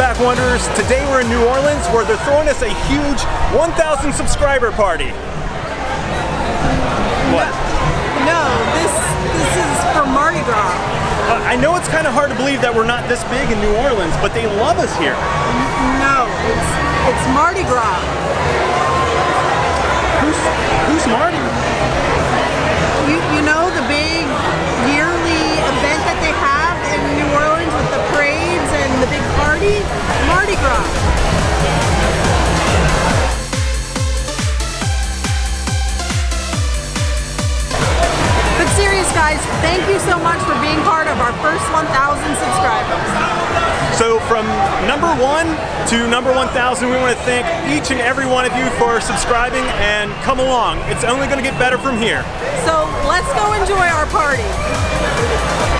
back, Wanderers. Today we're in New Orleans, where they're throwing us a huge 1,000 subscriber party. What? No, this is for Mardi Gras. I know it's kind of hard to believe that we're not this big in New Orleans, but they love us here. No, it's Mardi Gras. Who's Mardi? You know, the big yearly event that they have in New Orleans with the parades and the big party? Mardi Gras. Guys, thank you so much for being part of our first 1,000 subscribers. So from number 1 to number 1,000, we want to thank each and every one of you for subscribing, and come along. It's only going to get better from here. So let's go enjoy our party.